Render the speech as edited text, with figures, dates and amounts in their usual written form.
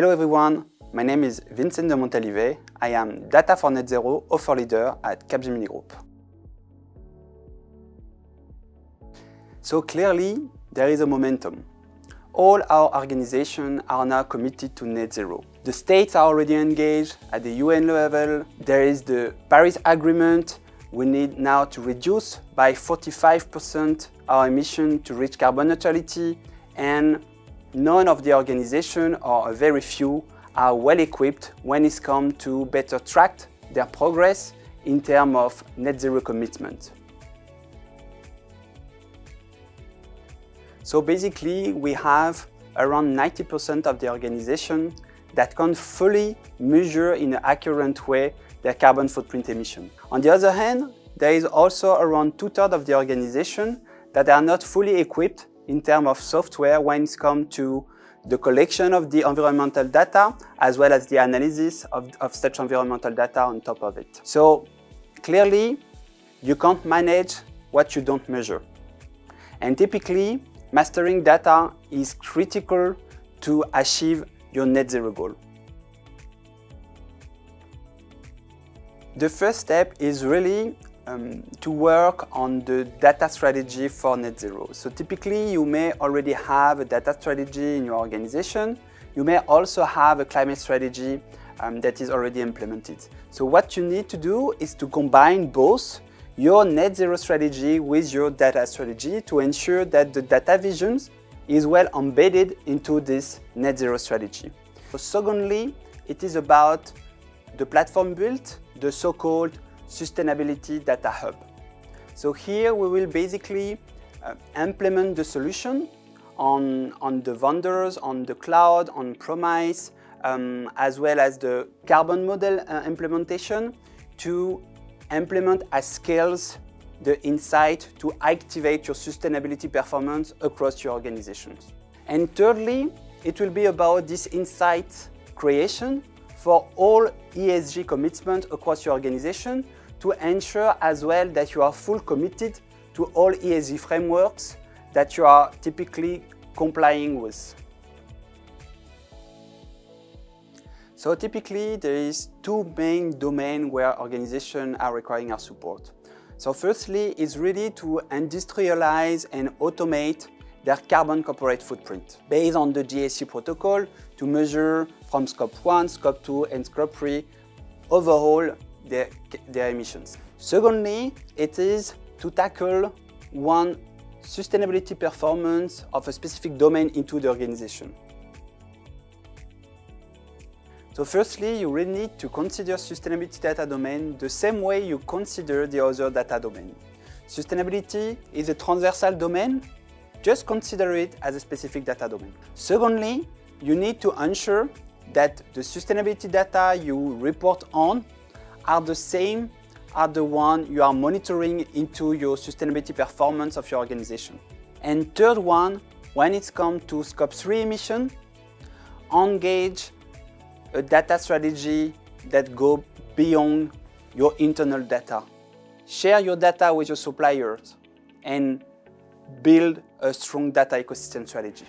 Hello everyone, my name is Vincent de Montalivet. I am Data for Net Zero Offer Leader at Capgemini Group. So clearly, there is a momentum. All our organizations are now committed to net zero. The states are already engaged at the UN level. There is the Paris Agreement. We need now to reduce by 45% our emissions to reach carbon neutrality, and none of the organizations, or a very few, are well equipped when it comes to better track their progress in terms of net zero commitment. So basically, we have around 90% of the organization that can fully measure in an accurate way their carbon footprint emission. On the other hand, there is also around 2/3 of the organization that are not fully equipped in terms of software when it comes to the collection of the environmental data, as well as the analysis of such environmental data on top of it. So clearly, you can't manage what you don't measure. And typically, mastering data is critical to achieve your net zero goal. The first step is really to work on the data strategy for net zero. So typically, you may already have a data strategy in your organization. You may also have a climate strategy that is already implemented. So what you need to do is to combine both your net zero strategy with your data strategy to ensure that the data vision is well embedded into this net zero strategy. So secondly, it is about the platform built, the so-called Sustainability Data Hub. So here we will basically implement the solution on the vendors, on the cloud, on premise, as well as the carbon model implementation to implement at scales the insight to activate your sustainability performance across your organizations. And thirdly, it will be about this insight creation for all ESG commitments across your organization to ensure as well that you are fully committed to all ESG frameworks that you are typically complying with. So typically, there is two main domains where organizations are requiring our support. So firstly, it's really to industrialize and automate their carbon corporate footprint based on the GHG protocol to measure from Scope 1, Scope 2, and Scope 3 overall their emissions. Secondly, it is to tackle one sustainability performance of a specific domain into the organization. So firstly, you really need to consider sustainability data domain the same way you consider the other data domain. Sustainability is a transversal domain, just consider it as a specific data domain. Secondly, you need to ensure that the sustainability data you report on are the same as the one you are monitoring into your sustainability performance of your organization. And third one, when it comes to Scope 3 emission, engage a data strategy that goes beyond your internal data. Share your data with your suppliers and build a strong data ecosystem strategy.